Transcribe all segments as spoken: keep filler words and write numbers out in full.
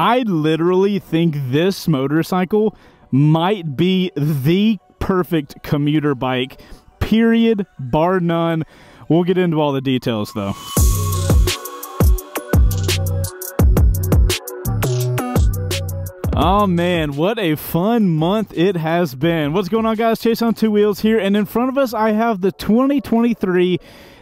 I literally think this motorcycle might be the perfect commuter bike, period, bar none. We'll get into all the details though. Oh man, what a fun month it has been. What's going on guys? Chase on Two Wheels here, and in front of us I have the twenty twenty-three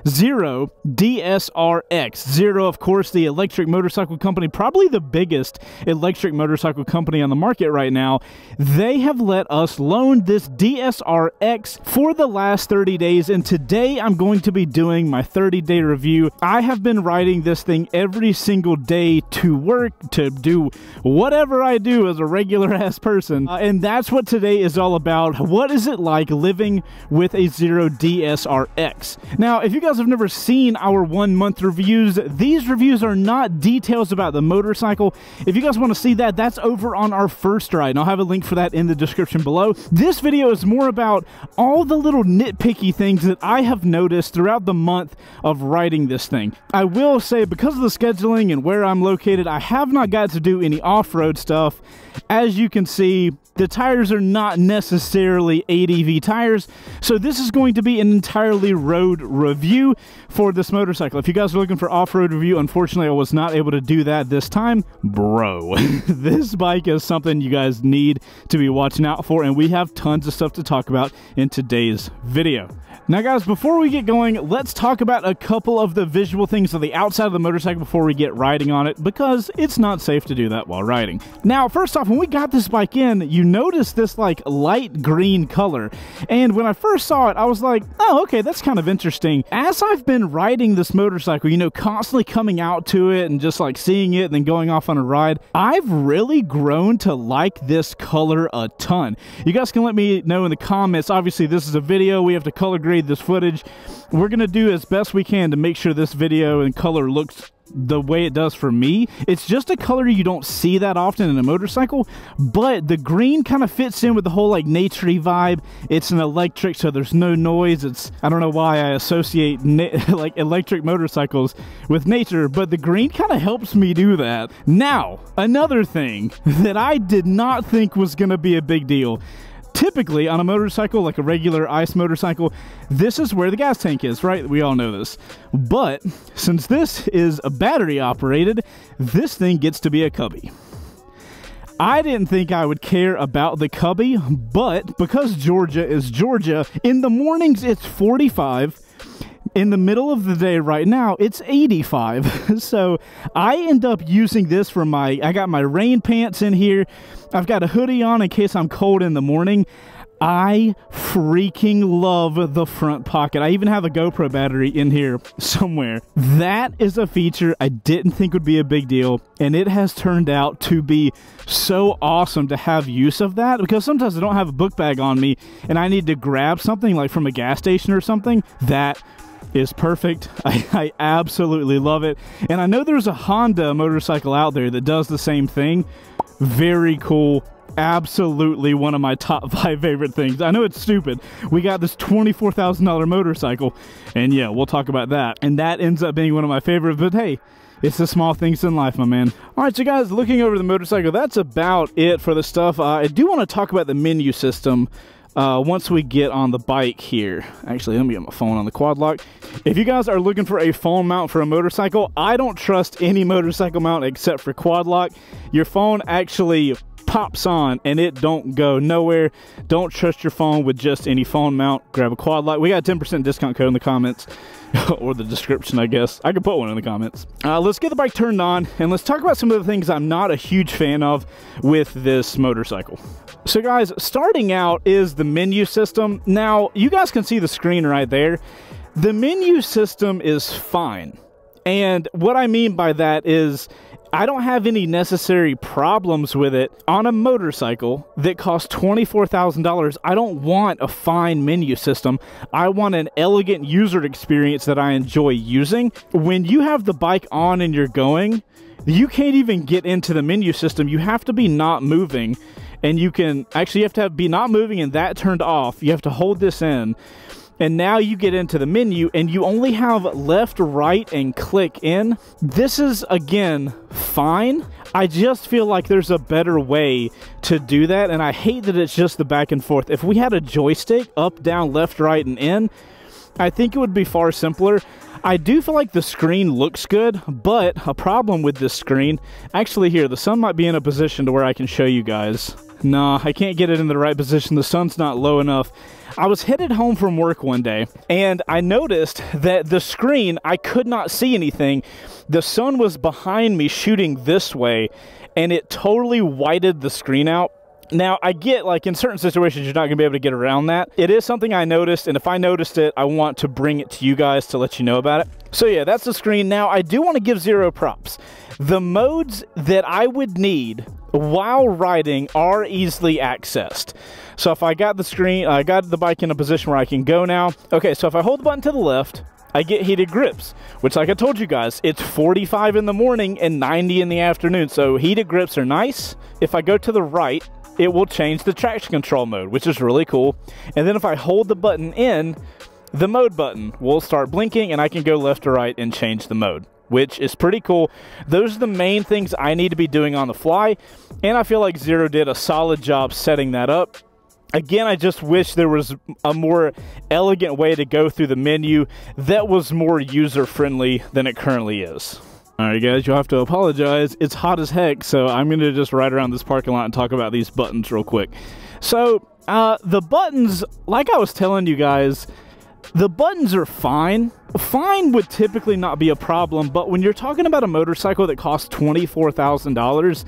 Zero D S R X. Zero, of course, the electric motorcycle company, probably the biggest electric motorcycle company on the market right now. They have let us loan this D S R X for the last thirty days, and today I'm going to be doing my thirty day review. I have been riding this thing every single day to work, to do whatever I do as a regular ass person, uh, and that's what today is all about. What is it like living with a Zero D S R X? Now, if you guys have never seen our one month reviews, these reviews are not details about the motorcycle. If you guys want to see that, that's over on our first ride, and I'll have a link for that in the description below. This video is more about all the little nitpicky things that I have noticed throughout the month of riding this thing. I will say, because of the scheduling and where I'm located, I have not got to do any off-road stuff. As you can see, the tires are not necessarily A D V tires, so this is going to be an entirely road review for this motorcycle. If you guys are looking for off-road review, unfortunately I was not able to do that this time. Bro, this bike is something you guys need to be watching out for, and we have tons of stuff to talk about in today's video. Now guys, before we get going, let's talk about a couple of the visual things on the outside of the motorcycle before we get riding on it, because it's not safe to do that while riding. Now, first off, when we got this bike in, you notice this like light green color, and when I first saw it I was like, oh okay, that's kind of interesting. As I've been riding this motorcycle, you know, constantly coming out to it and just like seeing it and then going off on a ride, I've really grown to like this color a ton. You guys can let me know in the comments. Obviously this is a video, we have to color grade this footage. We're gonna do as best we can to make sure this video and color looks the way it does for me. It's just a color you don't see that often in a motorcycle, but the green kind of fits in with the whole like naturey vibe. It's an electric, so there's no noise. It's, I don't know why I associate like electric motorcycles with nature, but the green kind of helps me do that. Now, another thing that I did not think was gonna be a big deal. Typically on a motorcycle, like a regular ICE motorcycle, this is where the gas tank is, right? We all know this. But since this is a battery operated, this thing gets to be a cubby. I didn't think I would care about the cubby, but because Georgia is Georgia, in the mornings it's forty-five. In the middle of the day right now, it's eighty-five. So I end up using this for my, I got my rain pants in here. I've got a hoodie on in case I'm cold in the morning. I freaking love the front pocket. I even have a GoPro battery in here somewhere. That is a feature I didn't think would be a big deal, and it has turned out to be so awesome to have use of that, because sometimes I don't have a book bag on me and I need to grab something like from a gas station or something. That is perfect. I, I absolutely love it. And I know there's a Honda motorcycle out there that does the same thing. Very cool. Absolutely one of my top five favorite things. I know it's stupid. We got this twenty-four thousand dollar motorcycle, and yeah, we'll talk about that. And that ends up being one of my favorites, but hey, it's the small things in life, my man. All right, so guys, looking over the motorcycle, that's about it for the stuff. Uh, I do want to talk about the menu system Uh, once we get on the bike here. Actually, let me get my phone on the quad lock. If you guys are looking for a phone mount for a motorcycle, I don't trust any motorcycle mount except for quad lock. Your phone actually pops on and it don't go nowhere. Don't trust your phone with just any phone mount. Grab a quad lock. We got a ten percent discount code in the comments. Or the description, I guess. I could put one in the comments. Uh, let's get the bike turned on and let's talk about some of the things I'm not a huge fan of with this motorcycle. So guys, starting out is the menu system. Now, you guys can see the screen right there. The menu system is fine. And what I mean by that is I don't have any necessary problems with it. On a motorcycle that costs twenty-four thousand dollars, I don't want a fine menu system. I want an elegant user experience that I enjoy using. When you have the bike on and you're going, you can't even get into the menu system. You have to be not moving, and you can actually you have to have, be not moving and that turned off. You have to hold this in. And now you get into the menu and you only have left, right, and click in. This is, again, fine. I just feel like there's a better way to do that, and I hate that it's just the back and forth. If we had a joystick up, down, left, right, and in, I think it would be far simpler. I do feel like the screen looks good, but a problem with this screen, actually here, the sun might be in a position to where I can show you guys. Nah, I can't get it in the right position. The sun's not low enough. I was headed home from work one day, and I noticed that the screen, I could not see anything. The sun was behind me shooting this way, and it totally whited the screen out. Now, I get, like, in certain situations, you're not going to be able to get around that. It is something I noticed, and if I noticed it, I want to bring it to you guys to let you know about it. So, yeah, that's the screen. Now, I do want to give Zero props. The modes that I would need while riding are easily accessed. So, if I got the screen, I got the bike in a position where I can go now. Okay, so if I hold the button to the left, I get heated grips, which, like I told you guys, it's forty-five in the morning and ninety in the afternoon. So, heated grips are nice. If I go to the right, it will change the traction control mode, which is really cool. And then if I hold the button in, the mode button will start blinking and I can go left or right and change the mode, which is pretty cool. Those are the main things I need to be doing on the fly. And I feel like Zero did a solid job setting that up. Again, I just wish there was a more elegant way to go through the menu that was more user-friendly than it currently is. Alright guys, you'll have to apologize. It's hot as heck, so I'm going to just ride around this parking lot and talk about these buttons real quick. So, uh, the buttons, like I was telling you guys, the buttons are fine. Fine would typically not be a problem, but when you're talking about a motorcycle that costs twenty-four thousand dollars,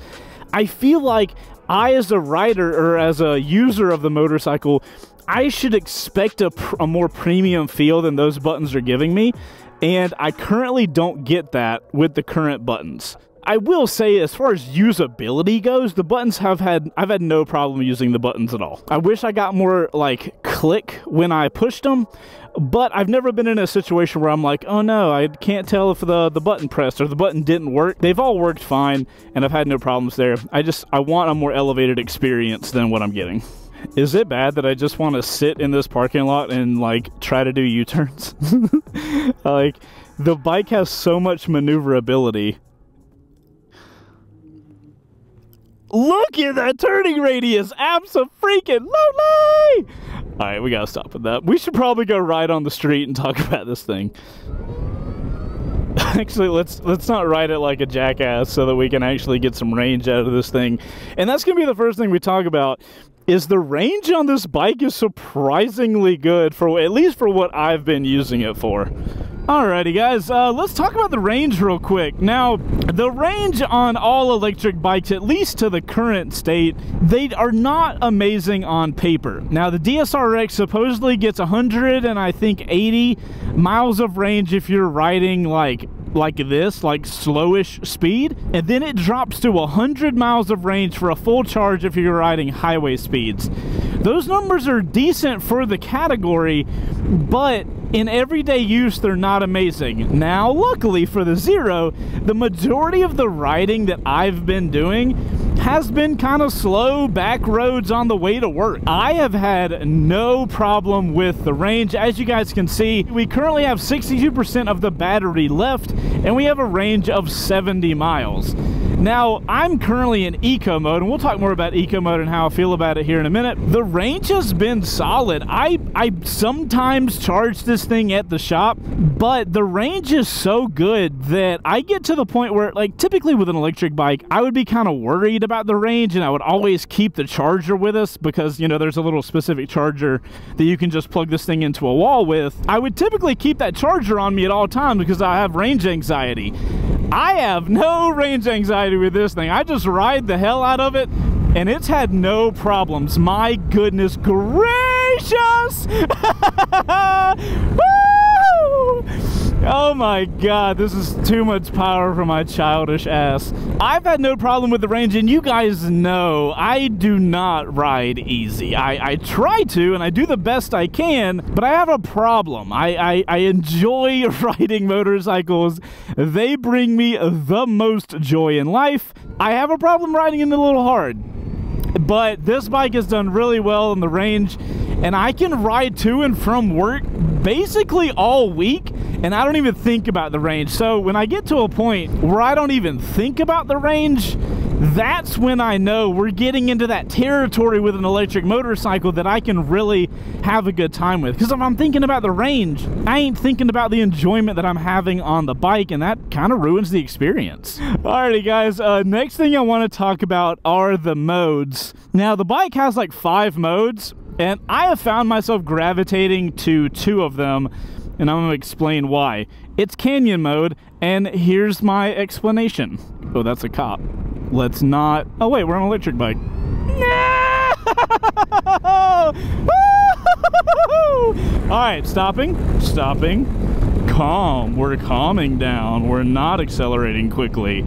I feel like I, as a rider or as a user of the motorcycle, I should expect a, pr a more premium feel than those buttons are giving me. And I currently don't get that with the current buttons. I will say, as far as usability goes, the buttons have had, I've had no problem using the buttons at all. I wish I got more, like, click when I pushed them, but I've never been in a situation where I'm like, oh no, I can't tell if the, the button pressed or the button didn't work. They've all worked fine, and I've had no problems there. I just, I want a more elevated experience than what I'm getting. Is it bad that I just want to sit in this parking lot and, like, try to do U-turns? Like, the bike has so much maneuverability. Look at that turning radius! Abso-freaking-lutely! Alright, we gotta stop with that. We should probably go ride on the street and talk about this thing. Actually, let's let's not ride it like a jackass so that we can actually get some range out of this thing. And that's gonna be the first thing we talk about. Is the range on this bike is surprisingly good, for at least for what I've been using it for. Alrighty guys, uh, let's talk about the range real quick. Now, the range on all electric bikes, at least to the current state, they are not amazing on paper. Now, the D S R X supposedly gets one hundred and I think eighty miles of range if you're riding like like this, like slowish speed, and then it drops to one hundred miles of range for a full charge if you're riding highway speeds. Those numbers are decent for the category, but in everyday use, they're not amazing. Now, luckily for the Zero, the majority of the riding that I've been doing has been kind of slow back roads on the way to work. I have had no problem with the range. As you guys can see, we currently have sixty-two percent of the battery left, and we have a range of seventy miles. Now, I'm currently in eco mode, and we'll talk more about eco mode and how I feel about it here in a minute. The range has been solid. I, I sometimes charge this thing at the shop, but the range is so good that I get to the point where, like, typically with an electric bike, I would be kind of worried about the range, and I would always keep the charger with us because, you know, there's a little specific charger that you can just plug this thing into a wall with. I would typically keep that charger on me at all times because I have range anxiety. I have no range anxiety with this thing. I just ride the hell out of it, and it's had no problems. My goodness gracious! Woo! Oh my God, this is too much power for my childish ass. I've had no problem with the range, and you guys know I do not ride easy. I, I try to, and I do the best I can, but I have a problem. I, I, I enjoy riding motorcycles. They bring me the most joy in life. I have a problem riding it a little hard, but this bike has done really well in the range. and I can ride to and from work basically all week, and I don't even think about the range. So when I get to a point where I don't even think about the range, that's when I know we're getting into that territory with an electric motorcycle that I can really have a good time with. Because if I'm thinking about the range, I ain't thinking about the enjoyment that I'm having on the bike, and that kind of ruins the experience. Alrighty guys, uh, next thing I want to talk about are the modes. Now the bike has like five modes, and I have found myself gravitating to two of them, and I'm going to explain why. It's canyon mode, and here's my explanation. Oh, that's a cop. Let's not... Oh wait, we're on an electric bike. No! Alright, stopping, stopping, calm. We're calming down. We're not accelerating quickly.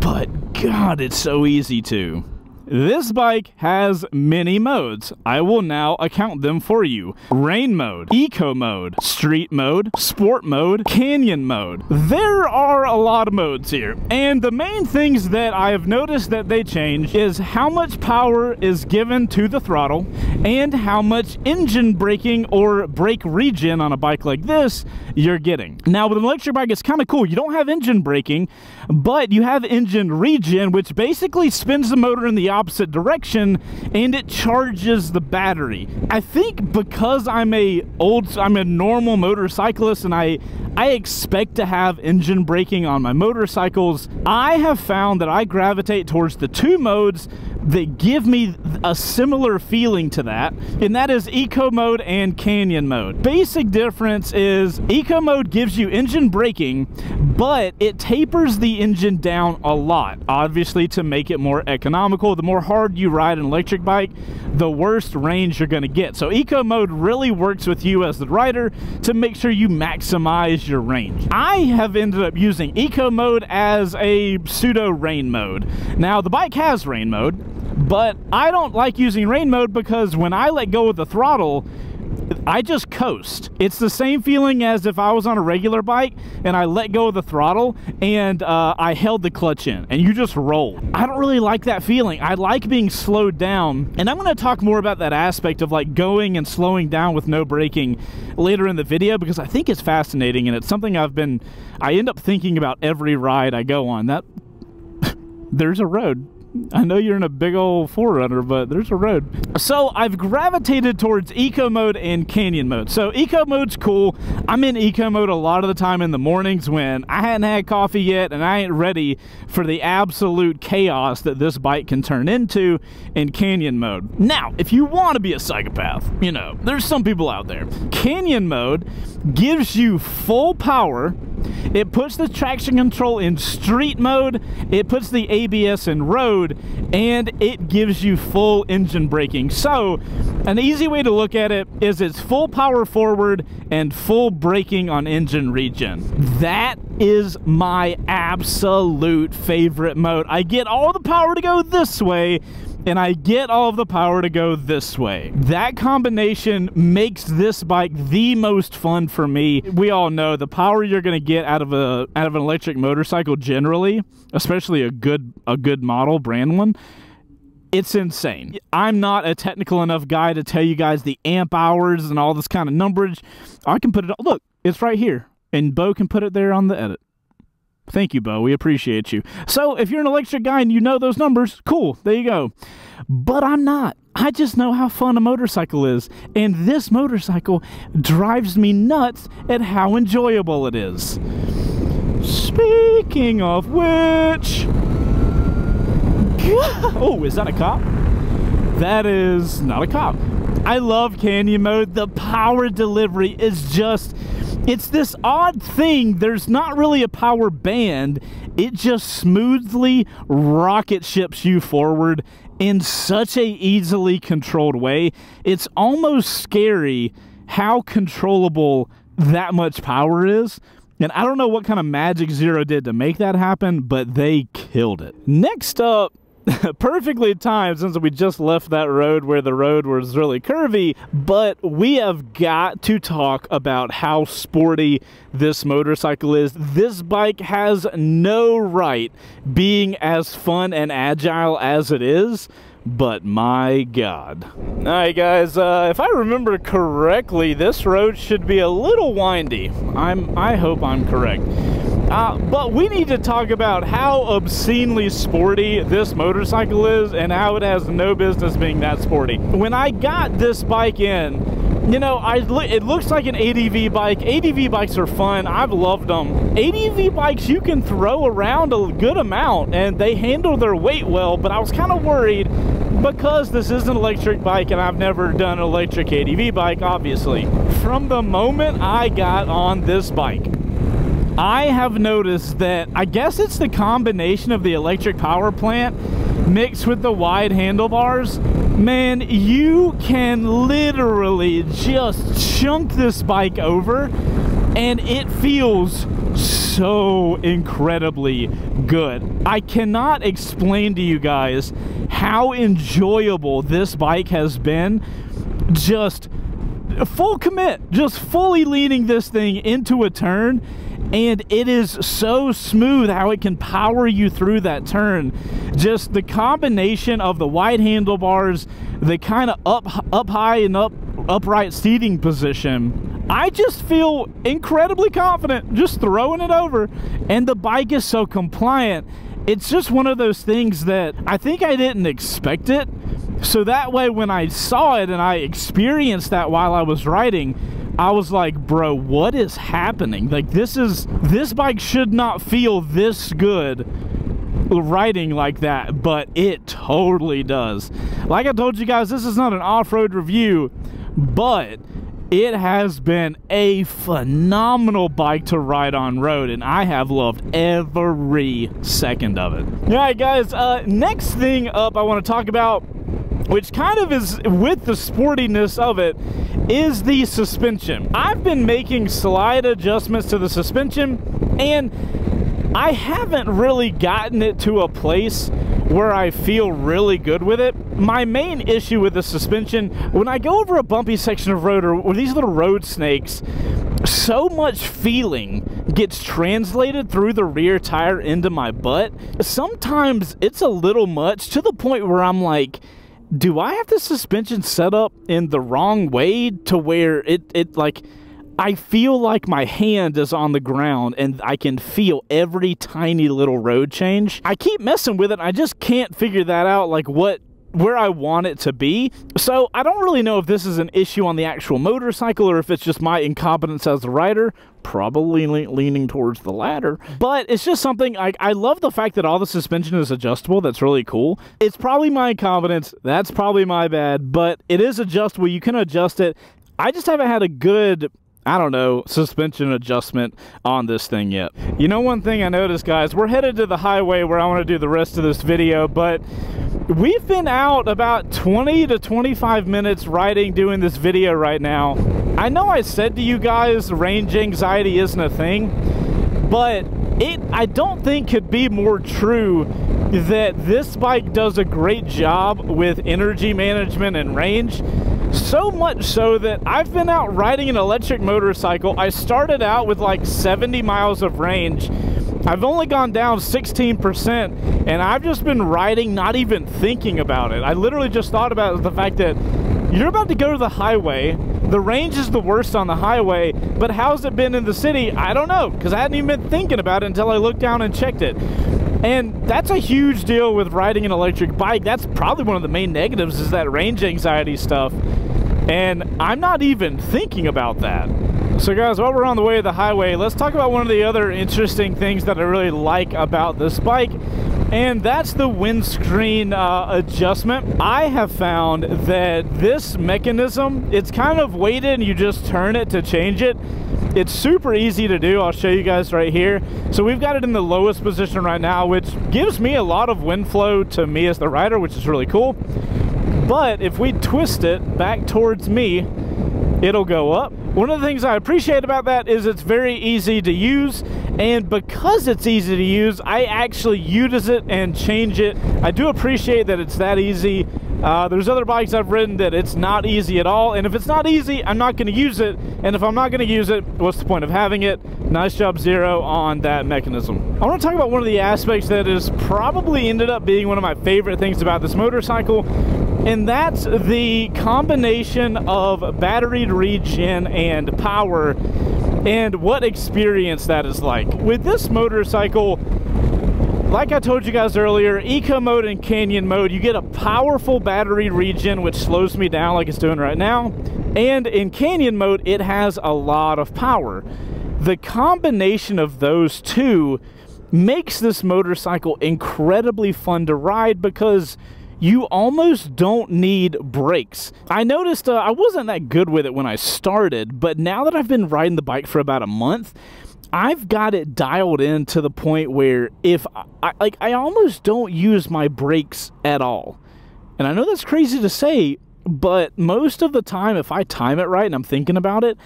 But God, it's so easy to. This bike has many modes. I will now account them for you. Rain mode, eco mode, street mode, sport mode, canyon mode. There are a lot of modes here. And the main things that I have noticed that they change is how much power is given to the throttle and how much engine braking or brake regen on a bike like this you're getting. Now with an electric bike, it's kind of cool. You don't have engine braking, but you have engine regen, which basically spins the motor in the opposite direction, and it charges the battery. I think because I'm a old, I'm a normal motorcyclist, and I, I expect to have engine braking on my motorcycles, I have found that I gravitate towards the two modes that give me a similar feeling to that, and that is eco mode and canyon mode. Basic difference is eco mode gives you engine braking, but it tapers the engine down a lot, obviously to make it more economical. The more hard you ride an electric bike, the worse range you're gonna get. So eco mode really works with you as the rider to make sure you maximize your range. I have ended up using eco mode as a pseudo rain mode. Now the bike has rain mode, but I don't like using rain mode because when I let go of the throttle, I just coast. It's the same feeling as if I was on a regular bike and I let go of the throttle and uh, I held the clutch in and you just roll. I don't really like that feeling. I like being slowed down, and I'm going to talk more about that aspect of like going and slowing down with no braking later in the video, because I think it's fascinating and it's something I've been, I end up thinking about every ride I go on. That there's a road. I know you're in a big old four runner, but there's a road. So I've gravitated towards eco mode and canyon mode. So eco mode's cool. I'm in eco mode a lot of the time in the mornings when I hadn't had coffee yet and I ain't ready for the absolute chaos that this bike can turn into in canyon mode. Now, if you want to be a psychopath, you know, there's some people out there. Canyon mode gives you full power. It puts the traction control in street mode, it puts the A B S in road, and it gives you full engine braking. So an easy way to look at it is it's full power forward and full braking on engine regen. That is my absolute favorite mode. I get all the power to go this way, and I get all of the power to go this way. That combination makes this bike the most fun for me. We all know the power you're going to get out of a out of an electric motorcycle generally, especially a good a good model, brand one, it's insane. I'm not a technical enough guy to tell you guys the amp hours and all this kind of numberage. I can put it, look, it's right here, and Bo can put it there on the edit. Thank you, Bo. We appreciate you. So if you're an electric guy and you know those numbers, cool. There you go. But I'm not. I just know how fun a motorcycle is. And this motorcycle drives me nuts at how enjoyable it is. Speaking of which... Oh, is that a cop? That is not a cop. I love canyon mode. The power delivery is just... It's this odd thing, there's not really a power band, it just smoothly rocket ships you forward in such a easily controlled way. It's almost scary how controllable that much power is. And I don't know what kind of magic Zero did to make that happen, but they killed it. Next up, perfectly timed since we just left that road where the road was really curvy, but we have got to talk about how sporty this motorcycle is. This bike has no right being as fun and agile as it is, but my God. All right, guys, uh, if I remember correctly, this road should be a little windy. I'm, I hope I'm correct. Uh, but we need to talk about how obscenely sporty this motorcycle is and how it has no business being that sporty. When I got this bike in, you know, I it looks like an A D V bike. A D V bikes are fun. I've loved them. A D V bikes you can throw around a good amount and they handle their weight well, but I was kind of worried because this is an electric bike and I've never done an electric A D V bike, obviously. From the moment I got on this bike, I have noticed that I guess it's the combination of the electric power plant mixed with the wide handlebars. Man, you can literally just chunk this bike over and it feels so incredibly good. I cannot explain to you guys how enjoyable this bike has been. Just full commit, just fully leaning this thing into a turn. And it is so smooth how it can power you through that turn. Just the combination of the wide handlebars, the kind of up up high and up upright seating position. I just feel incredibly confident just throwing it over. And the bike is so compliant. It's just one of those things that I think I didn't expect it. So that way when I saw it and I experienced that while I was riding, I was like, bro, what is happening? Like, this is, this bike should not feel this good riding like that, but it totally does. Like I told you guys, this is not an off-road review, but it has been a phenomenal bike to ride on road, and I have loved every second of it. All right, guys, uh, next thing up I want to talk about, which kind of is with the sportiness of it, is the suspension. I've been making slight adjustments to the suspension, and I haven't really gotten it to a place where I feel really good with it. My main issue with the suspension, when I go over a bumpy section of road or, or these little road snakes, so much feeling gets translated through the rear tire into my butt. Sometimes it's a little much, to the point where I'm like, do I have the suspension set up in the wrong way to where it, it like, I feel like my hand is on the ground and I can feel every tiny little road change. I keep messing with it. I just can't figure that out, like what, where I want it to be. So I don't really know if this is an issue on the actual motorcycle or if it's just my incompetence as a rider. Probably le leaning towards the latter, but it's just something I, I love the fact that all the suspension is adjustable. That's really cool. It's probably my incompetence. That's probably my bad, but it is adjustable. You can adjust it. I just haven't had a good, I don't know, suspension adjustment on this thing yet. You know, one thing I noticed, guys, we're headed to the highway where I want to do the rest of this video, but we've been out about twenty to twenty-five minutes riding, doing this video right now. I know I said to you guys, range anxiety isn't a thing, but it, I don't think could be more true that this bike does a great job with energy management and range. So much so that I've been out riding an electric motorcycle. I started out with like seventy miles of range. I've only gone down sixteen percent, and I've just been riding, not even thinking about it. I literally just thought about the fact that you're about to go to the highway. The range is the worst on the highway, but how's it been in the city? I don't know, because I hadn't even been thinking about it until I looked down and checked it. And that's a huge deal with riding an electric bike. That's probably one of the main negatives, is that range anxiety stuff. And I'm not even thinking about that. So guys, while we're on the way to the highway, let's talk about one of the other interesting things that I really like about this bike, and that's the windscreen uh, adjustment. I have found that this mechanism, it's kind of weighted and you just turn it to change it. It's super easy to do. I'll show you guys right here. So we've got it in the lowest position right now, which gives me a lot of wind flow to me as the rider, which is really cool. But if we twist it back towards me, it'll go up. One of the things I appreciate about that is it's very easy to use, And because it's easy to use, I actually use it and change it. I do appreciate that it's that easy. Uh, there's other bikes I've ridden that it's not easy at all, and if it's not easy, I'm not going to use it, and if I'm not going to use it, what's the point of having it? Nice job, Zero, on that mechanism. I want to talk about one of the aspects that is probably ended up being one of my favorite things about this motorcycle, and that's the combination of battery regen and power, and what experience that is like. With this motorcycle, like I told you guys earlier, eco mode and canyon mode, you get a powerful battery regen, which slows me down like it's doing right now. And in canyon mode, it has a lot of power. The combination of those two makes this motorcycle incredibly fun to ride because you almost don't need brakes. I noticed uh, I wasn't that good with it when I started, but now that I've been riding the bike for about a month, I've got it dialed in to the point where if I, like, I almost don't use my brakes at all. And I know that's crazy to say, but most of the time, if I time it right and I'm thinking about it,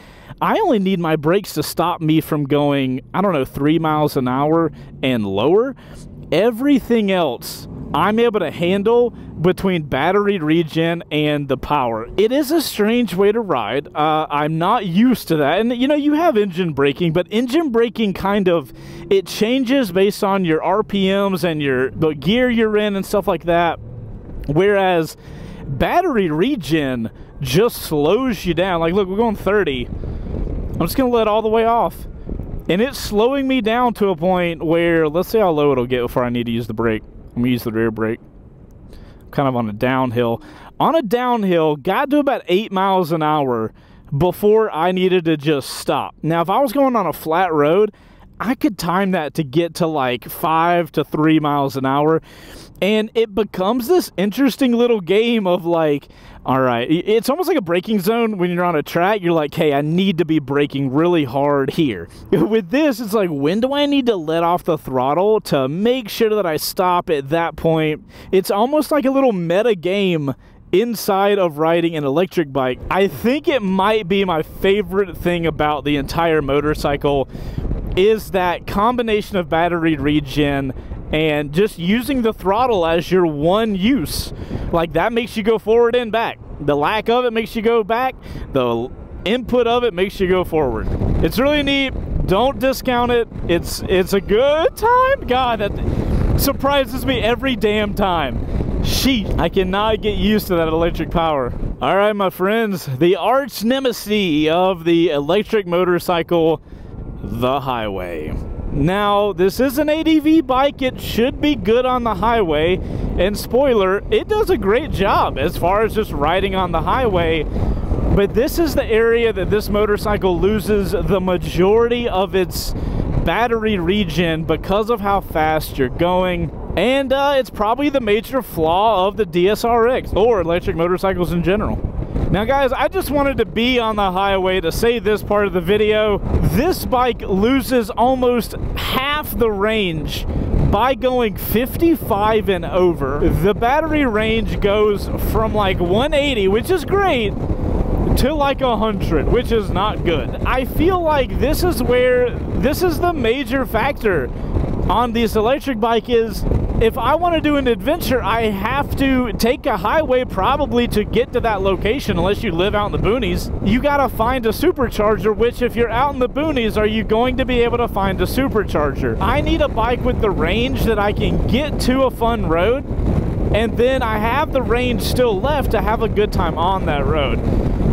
I only need my brakes to stop me from going, I don't know, three miles an hour and lower. Everything else I'm able to handle between battery regen and the power. It is a strange way to ride. Uh, I'm not used to that. And you know, you have engine braking, but engine braking kind of, it changes based on your R P Ms and your the gear you're in and stuff like that. Whereas battery regen just slows you down. Like, look, we're going thirty. I'm just gonna let all the way off. And it's slowing me down to a point where, let's see how low it'll get before I need to use the brake. I'm going to use the rear brake. Kind of on a downhill. On a downhill, got to about eight miles an hour before I needed to just stop. Now, if I was going on a flat road, I could time that to get to like five to three miles an hour. And it becomes this interesting little game of like, all right, it's almost like a braking zone when you're on a track. You're like, hey, I need to be braking really hard here. With this, it's like, when do I need to let off the throttle to make sure that I stop at that point? It's almost like a little meta game inside of riding an electric bike. I think it might be my favorite thing about the entire motorcycle is that combination of battery regen and just using the throttle as your one use. Like, that makes you go forward and back. The lack of it makes you go back. The input of it makes you go forward. It's really neat. Don't discount it. It's it's a good time. God, that surprises me every damn time. Sheet. I cannot get used to that electric power. All right, my friends, the arch nemesis of the electric motorcycle, the highway. Now, this is an A D V bike. It should be good on the highway, and spoiler, it does a great job as far as just riding on the highway, but this is the area that this motorcycle loses the majority of its battery regen because of how fast you're going, and uh, it's probably the major flaw of the D S R X or electric motorcycles in general. Now guys, I just wanted to be on the highway to say this part of the video. This bike loses almost half the range by going fifty-five and over. The battery range goes from like one eighty, which is great, to like one hundred, which is not good. I feel like this is where, this is the major factor on this electric bike is, if I want to do an adventure, I have to take a highway probably to get to that location, unless you live out in the boonies. You got to find a supercharger, which if you're out in the boonies, are you going to be able to find a supercharger? I need a bike with the range that I can get to a fun road, and then I have the range still left to have a good time on that road.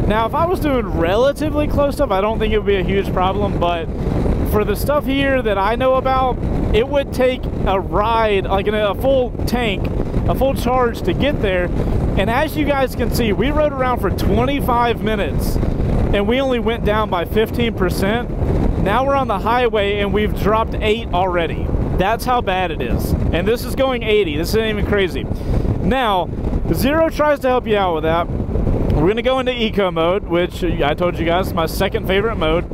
Now, if I was doing relatively close stuff, I don't think it would be a huge problem, but for the stuff here that I know about, it would take a ride, like a full tank, a full charge to get there. And as you guys can see, we rode around for twenty-five minutes and we only went down by fifteen percent. Now we're on the highway and we've dropped eight already. That's how bad it is. And this is going eighty. This isn't even crazy. Now, Zero tries to help you out with that. We're going to go into eco mode, which I told you guys is my second favorite mode.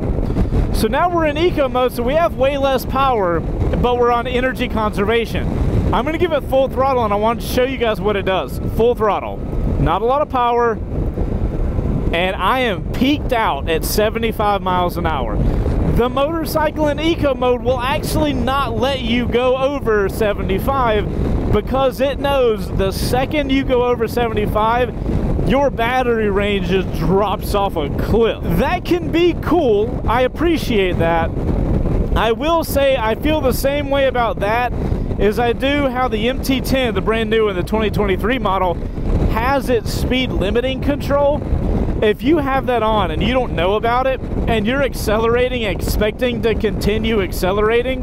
So now we're in eco mode, so we have way less power, but we're on energy conservation. I'm gonna give it full throttle and I want to show you guys what it does. Full throttle, not a lot of power, and I am peaked out at seventy-five miles an hour. the motorcycle in eco mode will actually not let you go over seventy-five, because it knows the second you go over seventy-five, your battery range just drops off a cliff. That can be cool. I appreciate that. I will say I feel the same way about that as I do how the M T ten, the brand new and the twenty twenty-three model, has its speed limiting control. If you have that on and you don't know about it, and you're accelerating, expecting to continue accelerating,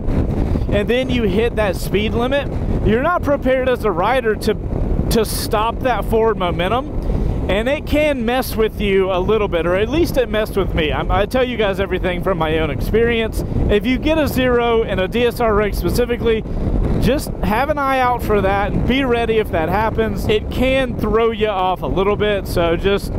and then you hit that speed limit, you're not prepared as a rider to, to stop that forward momentum, and it can mess with you a little bit, or at least it messed with me. I'm, I tell you guys everything from my own experience. If you get a Zero and a D S R X specifically, just have an eye out for that and be ready if that happens. It can throw you off a little bit, so just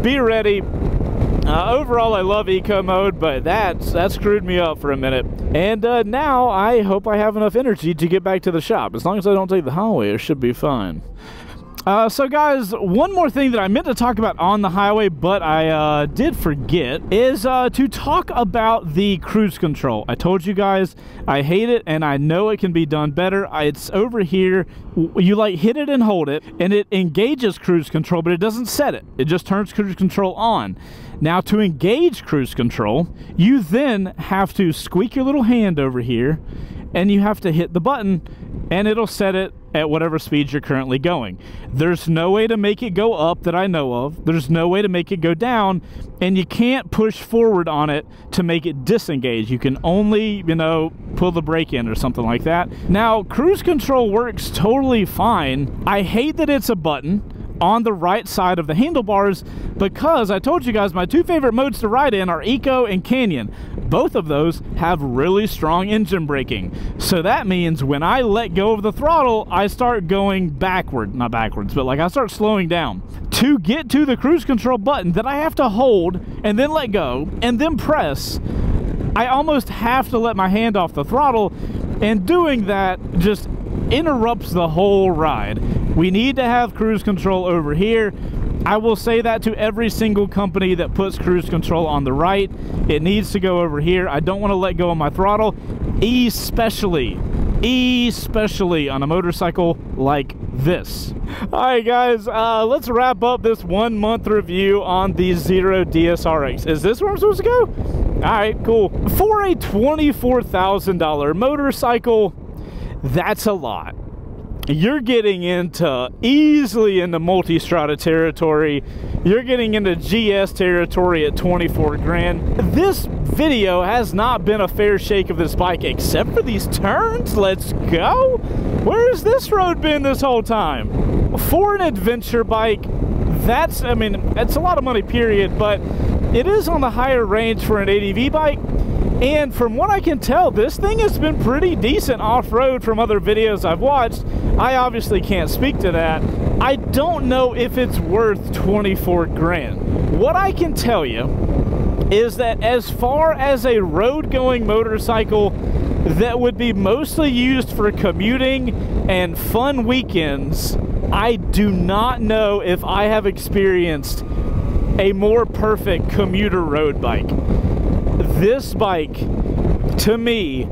be ready. Uh, overall, I love eco mode, but that's, that screwed me up for a minute. And uh, now I hope I have enough energy to get back to the shop. As long as I don't take the highway, it should be fine. Uh, so guys, one more thing that I meant to talk about on the highway, but I uh, did forget, is uh, to talk about the cruise control. I told you guys, I hate it, and I know it can be done better. I, it's over here. You like hit it and hold it, and it engages cruise control, but it doesn't set it. It just turns cruise control on. Now to engage cruise control, you then have to squeak your little hand over here, and you have to hit the button, and it'll set it at whatever speed you're currently going. There's no way to make it go up that I know of. There's no way to make it go down, and you can't push forward on it to make it disengage. You can only, you know, pull the brake in or something like that. Now, cruise control works totally fine. I hate that it's a button on the right side of the handlebars, because I told you guys my two favorite modes to ride in are eco and canyon. Both of those have really strong engine braking. So that means when I let go of the throttle, I start going backward, not backwards, but like I start slowing down. To get to the cruise control button that I have to hold and then let go and then press, I almost have to let my hand off the throttle, and doing that just interrupts the whole ride. We need to have cruise control over here. I will say that to every single company that puts cruise control on the right. It needs to go over here. I don't want to let go of my throttle, especially, especially on a motorcycle like this. All right, guys, uh, let's wrap up this one month review on the Zero D S R X. Is this where I'm supposed to go? All right, cool. For a twenty-four thousand dollar motorcycle, that's a lot. You're getting into easily into Multistrada territory. You're getting into G S territory at twenty-four grand. This video has not been a fair shake of this bike, except for these turns. Let's go. Where has this road been this whole time? For an adventure bike, that's, I mean, that's a lot of money, period, but it is on the higher range for an A D V bike. And from what I can tell, this thing has been pretty decent off-road from other videos I've watched. I obviously can't speak to that. I don't know if it's worth twenty-four grand. What I can tell you is that as far as a road-going motorcycle that would be mostly used for commuting and fun weekends, I do not know if I have experienced a more perfect commuter road bike. This bike, to me,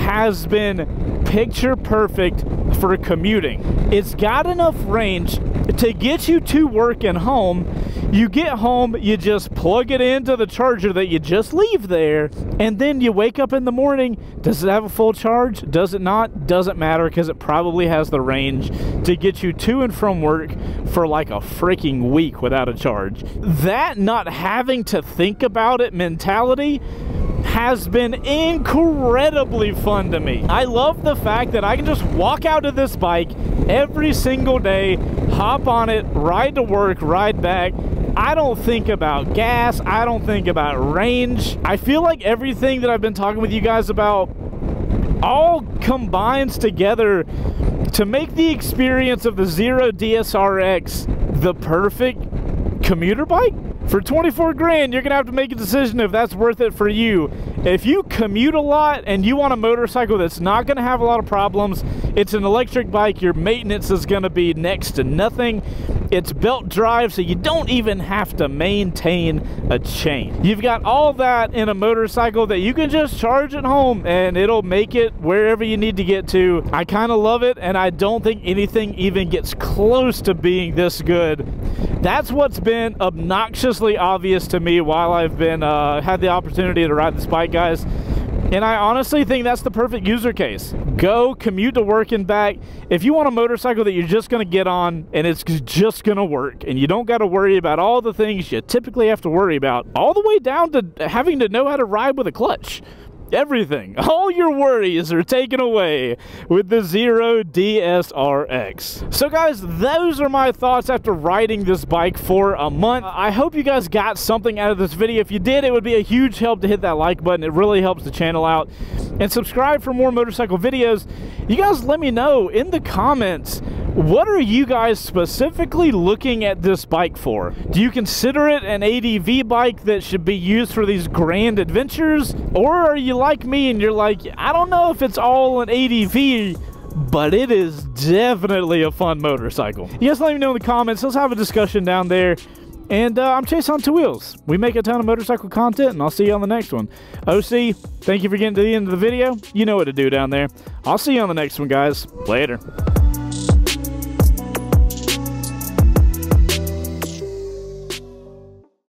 has been picture perfect for commuting. It's got enough range to get you to work and home. You get home, you just plug it into the charger that you just leave there, and then you wake up in the morning. Does it have a full charge? Does it not? Doesn't matter, because it probably has the range to get you to and from work for like a freaking week without a charge. That not having to think about it mentality has been incredibly fun to me. I love the fact that I can just walk out of this bike every single day, hop on it, ride to work, ride back. I don't think about gas. I don't think about range. I feel like everything that I've been talking with you guys about all combines together to make the experience of the Zero D S R X the perfect commuter bike. For twenty-four grand, you're gonna have to make a decision if that's worth it for you. If you commute a lot and you want a motorcycle that's not going to have a lot of problems, it's an electric bike. Your maintenance is going to be next to nothing. It's belt drive, so you don't even have to maintain a chain. You've got all that in a motorcycle that you can just charge at home and it'll make it wherever you need to get to. I kind of love it, and I don't think anything even gets close to being this good. That's what's been obnoxiously obvious to me while I've been uh, had the opportunity to ride this bike, guys. And I honestly think that's the perfect user case. Go, commute to work and back. If you want a motorcycle that you're just going to get on and it's just going to work, and you don't got to worry about all the things you typically have to worry about, all the way down to having to know how to ride with a clutch. Everything. All your worries are taken away with the Zero D S R X. So guys, those are my thoughts after riding this bike for a month. I hope you guys got something out of this video. If you did, it would be a huge help to hit that like button. It really helps the channel out. And subscribe for more motorcycle videos. You guys let me know in the comments, what are you guys specifically looking at this bike for? Do you consider it an A D V bike that should be used for these grand adventures? Or are you like me and you're like, I don't know if it's all an A D V, but it is definitely a fun motorcycle. You guys let me know in the comments. Let's have a discussion down there. And uh, I'm Chase on Two Wheels. We make a ton of motorcycle content, and I'll see you on the next one. O C, thank you for getting to the end of the video. You know what to do down there. I'll see you on the next one, guys. Later.